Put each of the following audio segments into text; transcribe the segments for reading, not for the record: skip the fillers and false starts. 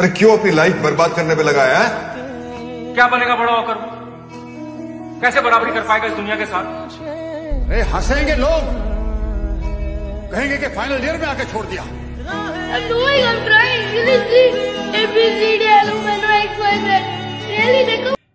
अरे क्यों अपनी लाइफ बर्बाद करने पे लगाया है? क्या बनेगा बड़ा होकर? कैसे बराबरी कर पाएगा इस दुनिया के साथ? अरे हंसेंगे लोग, कहेंगे कि फाइनल ईयर में आके छोड़ दिया।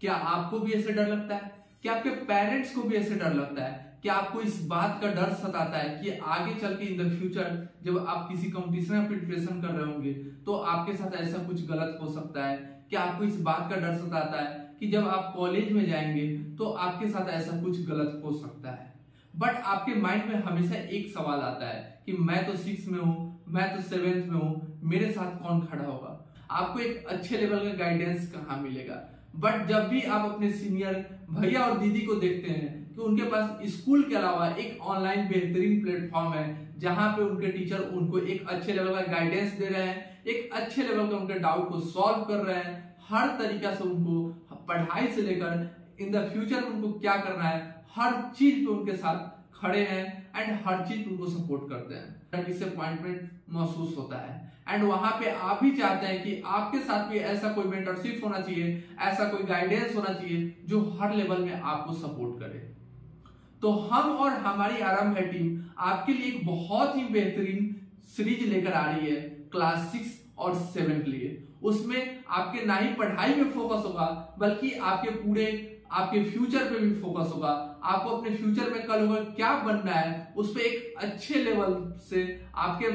क्या आपको भी ऐसे डर लगता है? क्या आपके पेरेंट्स को भी ऐसे डर लगता है? क्या आपको इस बात का डर सताता है कि आगे चल के इन द फ्यूचर जब आप किसी कंपटीशन में प्रिपरेशन कर रहे होंगे तो आपके साथ ऐसा कुछ गलत हो सकता है? क्या आपको इस बात का डर सताता है कि जब आप कॉलेज में जाएंगे तो आपके साथ ऐसा कुछ गलत हो सकता है? बट आपके माइंड में हमेशा एक सवाल आता है कि मैं तो 6th में हूँ, मैं तो 7th में हूँ, मेरे साथ कौन खड़ा होगा? आपको एक अच्छे लेवल का गाइडेंस कहाँ मिलेगा? बट जब भी आप अपने सीनियर भैया और दीदी को देखते हैं तो उनके पास स्कूल के अलावा एक ऑनलाइन बेहतरीन प्लेटफॉर्म है जहां पे उनके टीचर उनको एक अच्छे लेवल का गाइडेंस दे रहे हैं, एक अच्छे लेवल का उनके डाउट को सॉल्व कर रहे हैं, हर तरीका से उनको पढ़ाई से लेकर इन द फ्यूचर उनको क्या करना है हर चीज पे उनके साथ खड़े हैं एंड हर चीज उनको सपोर्ट करते हैं। डिसअपॉइंटमेंट महसूस होता है एंड वहां पे आप भी चाहते हैं कि आपके साथ भी ऐसा कोई मेंटरशिप होना चाहिए, ऐसा कोई गाइडेंस होना चाहिए जो हर लेवल में आपको सपोर्ट करे। तो हम और हमारी आरंभ है टीम आपके लिए एक बहुत ही बेहतरीन सीरीज लेकर आ रही है क्लास 6 और 7 के लिए। उसमें आपके ना ही पढ़ाई पे फोकस होगा बल्कि आपके पूरे आपके फ्यूचर पे भी फोकस होगा। आपको अपने फ्यूचर में कल होगा क्या बनना है उस पर एक अच्छे लेवल से आपके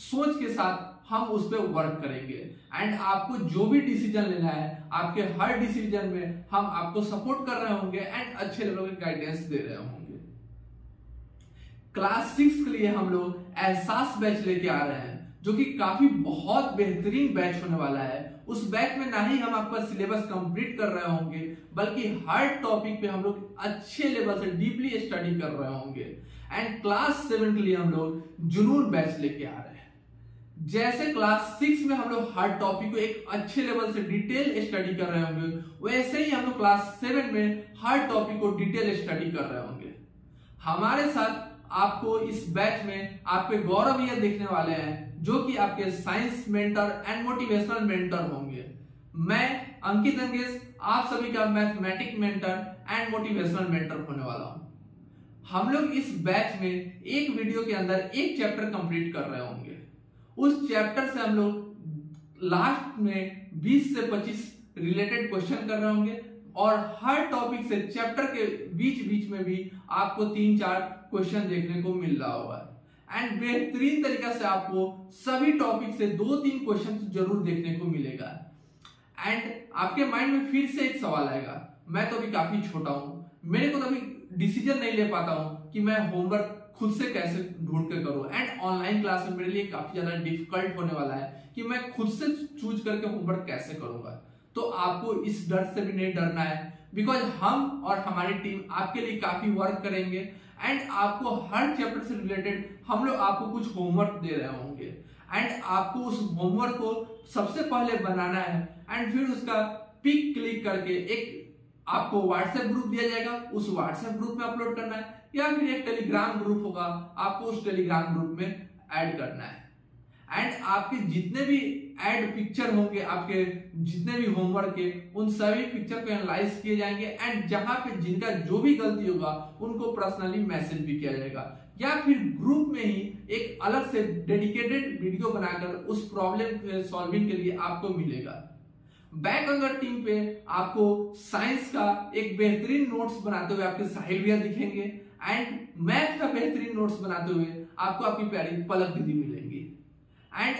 सोच के साथ हम उस पर वर्क करेंगे एंड आपको जो भी डिसीजन लेना है आपके हर डिसीजन में हम आपको सपोर्ट कर रहे होंगे एंड अच्छे लेवल के गाइडेंस दे रहे होंगे। क्लास 6 के लिए हम लोग एहसास बैच लेके आ रहे हैं जो कि काफी बहुत बेहतरीन बैच होने वाला है। उस बैच में ना ही हम आपका सिलेबस कंप्लीट कर रहे होंगे बल्कि हर टॉपिक पे हम लोग अच्छे लेवल से डीपली स्टडी कर रहे होंगे एंड क्लास 7 के लिए हम लोग जुनून बैच लेके आ रहे हैं। जैसे क्लास 6 में हम लोग हर टॉपिक को एक अच्छे लेवल से डिटेल स्टडी कर रहे होंगे, वैसे ही हम लोग क्लास 7 में हर टॉपिक को डिटेल स्टडी कर रहे होंगे। हमारे साथ आपको इस बैच में आपके गौरव भैया देखने वाले हैं जो कि आपके science mentor and motivational mentor होंगे। मैं अंकित अंगेश आप सभी का mathematic mentor and motivational mentor होने वाला हूँ। हम लोग इस बैच में एक वीडियो के अंदर एक चैप्टर कंप्लीट कर रहे होंगे। उस चैप्टर से हम लोग लास्ट में 20 से 25 रिलेटेड क्वेश्चन कर रहे होंगे और हर टॉपिक से चैप्टर के बीच बीच में भी आपको 3-4 क्वेश्चन देखने को मिल रहा होगा एंड बेहतरीन तरीका से आपको सभी टॉपिक से 2-3 क्वेश्चन जरूर देखने को मिलेगा एंड आपके माइंड में फिर से एक सवाल आएगा, मैं तो अभी काफी छोटा हूं, मेरे को तो अभी डिसीजन नहीं ले पाता हूं कि मैं होमवर्क खुद से कैसे ढूंढ के करूँ एंड ऑनलाइन क्लास में मेरे लिए काफी ज्यादा डिफिकल्ट होने वाला है कि मैं खुद से चूज करके होमवर्क कैसे करूंगा। तो आपको इस डर से भी नहीं डरना है बिकॉज हम और हमारी टीम आपके लिए काफी वर्क करेंगे एंड आपको हर चैप्टर से रिलेटेड हम लोग आपको कुछ होमवर्क दे रहे होंगे एंड आपको उस होमवर्क को सबसे पहले बनाना है एंड फिर उसका पिक क्लिक करके एक आपको व्हाट्सएप ग्रुप दिया जाएगा, उस व्हाट्सएप ग्रुप में अपलोड करना है या फिर एक टेलीग्राम ग्रुप होगा, आपको उस टेलीग्राम ग्रुप में ऐड करना है एंड आपके जितने भी ऐड पिक्चर होंगे आपके जितने भी होमवर्क के उन सभी पिक्चर को एनालाइज किए जाएंगे एंड जहां पे जिनका जो भी गलती होगा उनको पर्सनली मैसेज भी किया जाएगा या फिर ग्रुप में ही एक अलग से डेडिकेटेड वीडियो बनाकर उस प्रॉब्लम सॉल्विंग के लिए आपको मिलेगा। बैक अंगर टीम पे आपको साइंस का एक बेहतरीन नोट्स बनाते हुए आपके साहिल भैया दिखेंगे एंड मैथ का बेहतरीन नोट्स बनाते हुए आपको आपकी प्यारी पलक दीदी मिलेंगी एंड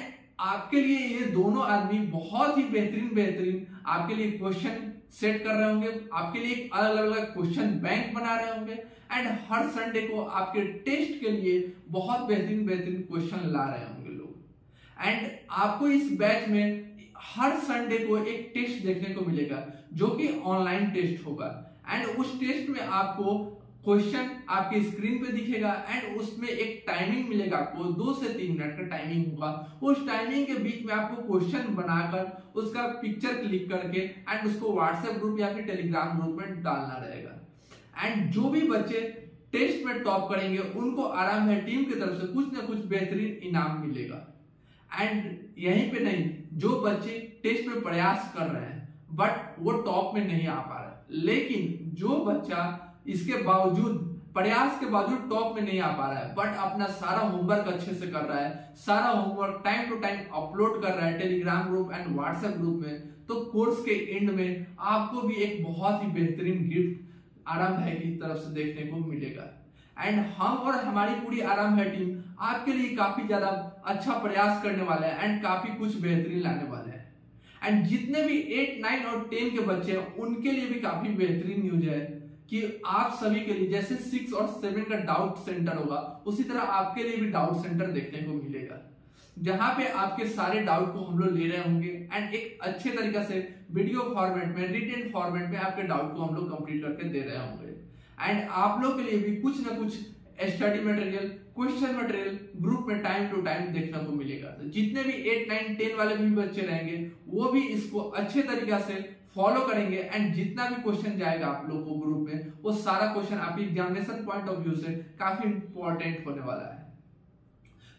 आपके लिए ये दोनों आदमी बहुत ही बेहतरीन आपके लिए क्वेश्चन सेट कर रहे होंगे, आपके लिए एक अलग अलग क्वेश्चन बैंक बना रहे होंगे एंड हर संडे को आपके टेस्ट के लिए बहुत बेहतरीन क्वेश्चन ला रहे होंगे लोग एंड आपको इस बैच में हर संडे को एक टेस्ट देखने को मिलेगा जो कि ऑनलाइन टेस्ट होगा एंड उस टेस्ट में आपको क्वेश्चन आपके स्क्रीन पे दिखेगा एंड उसमें एक टाइमिंग मिलेगा, आपको 2 से 3 मिनट का टाइमिंग होगा। उस टाइमिंग के बीच में आपको क्वेश्चन बनाकर उसका पिक्चर क्लिक करके एंड उसको व्हाट्सएप ग्रुप या फिर टेलीग्राम ग्रुप में डालना रहेगा एंड जो भी बच्चे टेस्ट में टॉप करेंगे उनको आराम है टीम की तरफ से कुछ ना कुछ बेहतरीन इनाम मिलेगा एंड यहीं पे नहीं जो बच्चे टेस्ट में प्रयास कर रहे हैं बट वो टॉप में नहीं आ पा रहे, लेकिन जो बच्चा इसके बावजूद प्रयास के बावजूद टॉप में नहीं आ पा रहा है बट अपना सारा होमवर्क अच्छे से कर रहा है, सारा homework time to time upload कर रहा है Telegram group and WhatsApp group में, तो कोर्स के एंड में आपको भी एक बहुत ही बेहतरीन गिफ्ट आराम भाई की तरफ से देखने को मिलेगा। एंड हम और हमारी पूरी आराम भाई टीम आपके लिए काफी ज्यादा अच्छा प्रयास करने वाले हैं एंड काफी कुछ बेहतरीन लाने वाले हैं। एंड जितने भी 8, 9 और 10 के बच्चे हैं उनके लिए भी काफी बेहतरीन न्यूज है कि आप सभी के लिए जैसे 6 और 7 का डाउट सेंटर होगा उसी तरह आपके लिए भी डाउट सेंटर देखने को मिलेगा, जहां पे आपके सारे डाउट को हम लोग ले रहे होंगे एंड एक अच्छे तरीके से वीडियो फॉर्मेट में, रिटेन फॉर्मेट में आपके डाउट को हम लोग कंप्लीट करके दे रहे होंगे। एंड आप लोग के लिए भी कुछ ना कुछ study material, question material group में टाइम टू टाइम देखने को मिलेगा। तो जितने भी 8, 9, 10 वाले भी बच्चे रहेंगे वो भी इसको अच्छे तरीके से फॉलो करेंगे एंड जितना भी क्वेश्चन जाएगा आप लोग को ग्रुप में वो सारा क्वेश्चन आपके एग्जामिनेशन पॉइंट ऑफ व्यू से काफी इंपॉर्टेंट होने वाला है।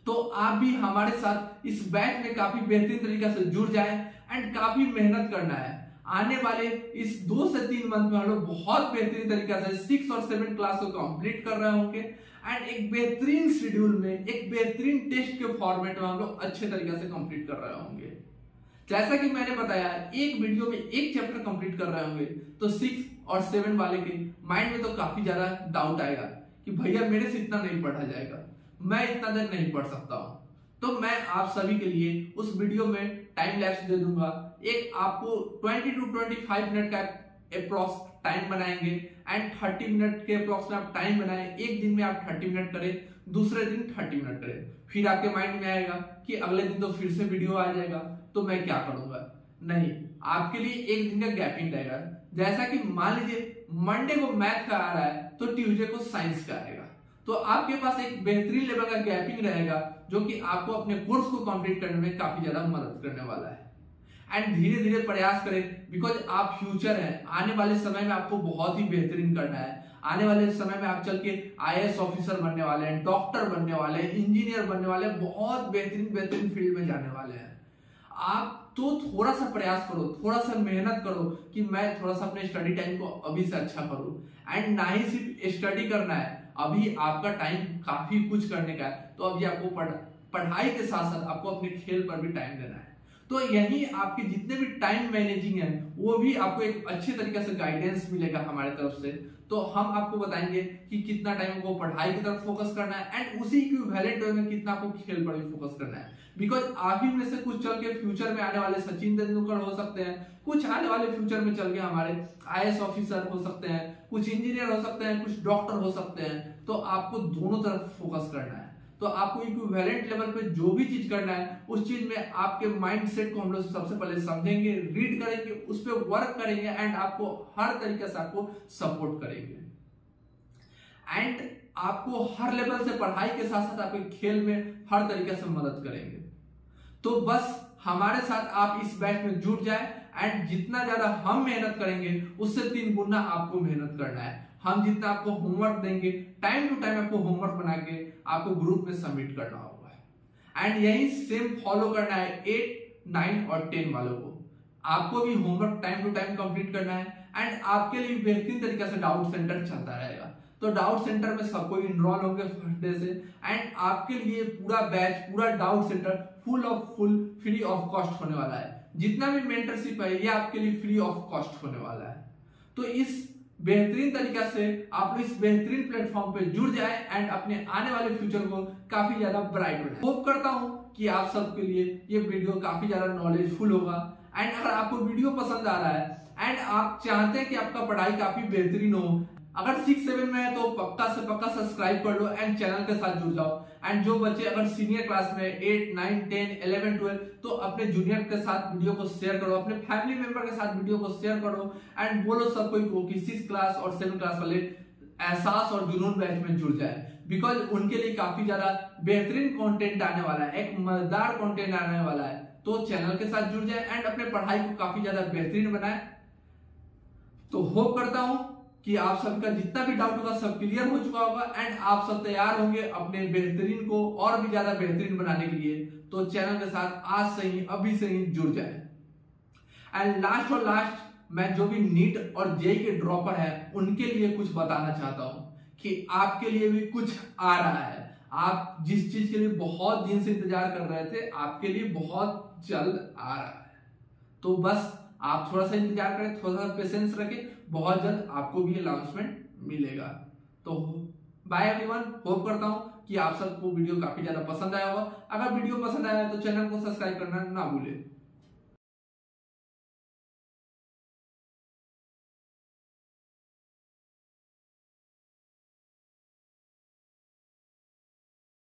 तो आप भी हमारे साथ इस बैच में काफी बेहतरीन तरीके से जुड़ जाए एंड काफी मेहनत करना है। आने वाले इस 2 से 3 मंथ में हम लोग बहुत बेहतरीन तरीके से 6 और 7 क्लास को कंप्लीट कर रहे होंगे एंड एक बेहतरीन शेड्यूल में, एक बेहतरीन टेस्ट के फॉर्मेट में हम लोग अच्छे तरीके से कंप्लीट कर रहे होंगे। जैसा कि मैंने बताया एक वीडियो में एक चैप्टर कंप्लीट कर रहे होंगे, तो 6 और 7 वाले के माइंड में तो काफी ज्यादा डाउट आएगा कि भैया मेरे से इतना नहीं पढ़ा जाएगा, मैं इतना देर नहीं पढ़ सकता हूँ। तो मैं आप सभी के लिए उस वीडियो में टाइम लैप्स दे दूंगा, एक आपको 20 टू 25 मिनट का अप्रॉक्स टाइम बनाएंगे एंड 30 मिनट के अप्रॉक्स में आप टाइम बनाएं। एक दिन में आप 30 मिनट करें, दूसरे दिन 30 मिनट करें, फिर आपके माइंड में आएगा कि अगले दिन तो फिर से वीडियो आ जाएगा तो मैं क्या करूंगा। नहीं, आपके लिए एक दिन का गैपिंग रहेगा। जैसा कि मान लीजिए मंडे को मैथ का आ रहा है तो ट्यूजडे को साइंस का आएगा, तो आपके पास एक बेहतरीन लेवल का गैपिंग रहेगा जो कि आपको अपने कोर्स को कंप्लीट करने में काफी ज्यादा मदद करने वाला है। एंड धीरे धीरे प्रयास करें बिकॉज आप फ्यूचर हैं, आने वाले समय में आपको बहुत ही बेहतरीन करना है। आने वाले समय में आप चल के IAS ऑफिसर बनने वाले हैं, डॉक्टर बनने वाले हैं, इंजीनियर बनने वाले हैं, बहुत बेहतरीन बेहतरीन फील्ड में जाने वाले हैं। आप तो थोड़ा सा प्रयास करो, थोड़ा सा मेहनत करो कि मैं थोड़ा सा अपने स्टडी टाइम को अभी से अच्छा करूं। एंड ना ही सिर्फ स्टडी करना है, अभी आपका टाइम काफी कुछ करने का है, तो अभी आपको पढ़ाई के साथ साथ आपको अपने खेल पर भी टाइम देना है। तो यही आपके जितने भी टाइम मैनेजिंग है वो भी आपको एक अच्छे तरीके से गाइडेंस मिलेगा हमारे तरफ से। तो हम आपको बताएंगे कि कितना टाइम को पढ़ाई की तरफ फोकस करना है एंड उसी इक्विवेलेंट वे में कितना आपको खेल पर भी फोकस करना है, बिकॉज आप ही में से कुछ चल के फ्यूचर में आने वाले सचिन तेंदुलकर हो सकते हैं, कुछ आने वाले फ्यूचर में चल के हमारे IAS ऑफिसर हो सकते हैं, कुछ इंजीनियर हो सकते हैं, कुछ डॉक्टर हो सकते हैं। तो आपको दोनों तरफ फोकस करना है, तो आपको इक्विवेलेंट लेवल पे जो भी चीज करना है उस चीज में आपके माइंडसेट को हम लोग सबसे पहले समझेंगे, रीड करेंगे, उस पे वर्क करेंगे एंड आपको हर तरीके से आपको सपोर्ट करेंगे एंड आपको हर लेवल से पढ़ाई के साथ साथ आपके खेल में हर तरीके से मदद करेंगे। तो बस हमारे साथ आप इस बैच में जुड़ जाए एंड जितना ज्यादा हम मेहनत करेंगे उससे 3 गुना आपको मेहनत करना है। हम जितना आपको होमवर्क देंगे टाइम टू टाइम आपको होमवर्क बना के आपको ग्रुप में सबमिट करना होगा एंड यही सेम फॉलो करना है 8, 9 और 10 वालों को। आपको भी homework time to time complete करना है एंड आपके लिए बेहतरीन तरीके से डाउट सेंटर चलता रहेगा। तो डाउट सेंटर में सबको इनरोल होंगे फर्स्ट डे से एंड आपके लिए पूरा बैच, पूरा doubt centre full free of cost होने वाला है। जितना भी मेंटरशिप है ये आपके लिए फ्री ऑफ कॉस्ट होने वाला है। तो इस बेहतरीन तरीका से आप लोग इस बेहतरीन प्लेटफॉर्म पे जुड़ जाए एंड अपने आने वाले फ्यूचर को काफी ज्यादा ब्राइट बनाए। होप करता हूँ कि आप सबके लिए ये वीडियो काफी ज्यादा नॉलेजफुल होगा एंड अगर आपको वीडियो पसंद आ रहा है एंड आप चाहते हैं कि आपका पढ़ाई काफी बेहतरीन हो, अगर 6, 7 में है तो पक्का से पक्का सब्सक्राइब कर लो एंड चैनल के साथ जुड़ जाओ। एंड जो बच्चे अगर सीनियर क्लास में 8, 9, 10, 11, 12 तो अपने जूनियर के साथ वीडियो को शेयर करो, अपने फैमिली मेंबर के साथ वीडियो को शेयर करो एंड बोलो सबको को कि 6 क्लास और 7 क्लास वाले एहसास और जुनून बैच में जुड़ जाए, बिकॉज उनके लिए काफी ज्यादा बेहतरीन कंटेंट आने वाला है, एक मजेदार कंटेंट आने वाला है। तो चैनल के साथ जुड़ जाए एंड अपने पढ़ाई को काफी ज्यादा बेहतरीन बनाए। तो होप करता हूँ कि आप सबका जितना भी डाउट होगा सब क्लियर हो चुका होगा एंड आप सब तैयार होंगे अपने बेहतरीन को और भी ज्यादा बेहतरीन बनाने के लिए। तो चैनल के साथ आज से ही अभी से ही जुड़ जाए। एंड लास्ट मैं जो भी नीट और जेईई के ड्रॉपर है उनके लिए कुछ बताना चाहता हूँ कि आपके लिए भी कुछ आ रहा है। आप जिस चीज के लिए बहुत दिन से इंतजार कर रहे थे आपके लिए बहुत जल्द आ रहा है। तो बस आप थोड़ा सा इंतजार करें, थोड़ा सा पेशेंस रखें, बहुत जल्द आपको भी अनाउंसमेंट मिलेगा। तो बाय एवरीवन, होप करता हूं कि आप सबको वीडियो काफी ज्यादा पसंद आया होगा। अगर वीडियो पसंद आया है तो चैनल को सब्सक्राइब करना ना भूलें।